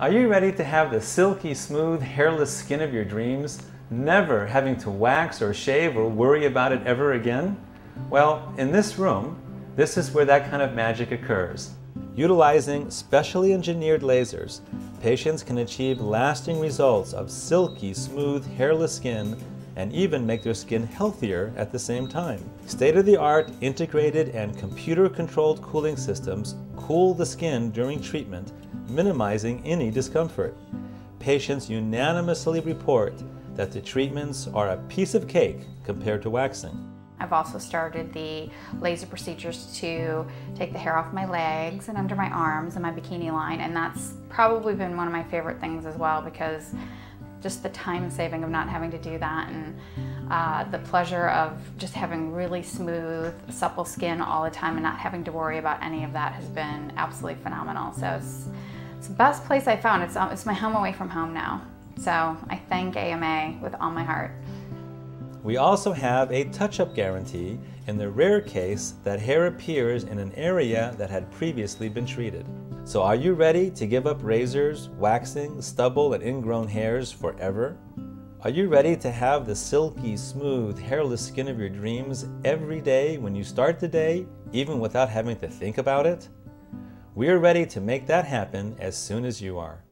Are you ready to have the silky smooth hairless skin of your dreams, never having to wax or shave or worry about it ever again? Well, in this room, this is where that kind of magic occurs. Utilizing specially engineered lasers, patients can achieve lasting results of silky smooth hairless skin and even make their skin healthier at the same time. State-of-the-art integrated and computer-controlled cooling systems cool the skin during treatment, minimizing any discomfort. Patients unanimously report that the treatments are a piece of cake compared to waxing. I've also started the laser procedures to take the hair off my legs and under my arms and my bikini line, and that's probably been one of my favorite things as well, because just the time saving of not having to do that, and the pleasure of just having really smooth, supple skin all the time and not having to worry about any of that has been absolutely phenomenal. So it's the best place I found. It's my home away from home now. So I thank AMA with all my heart. We also have a touch-up guarantee in the rare case that hair appears in an area that had previously been treated. So are you ready to give up razors, waxing, stubble, and ingrown hairs forever? Are you ready to have the silky, smooth, hairless skin of your dreams every day when you start the day, even without having to think about it? We are ready to make that happen as soon as you are.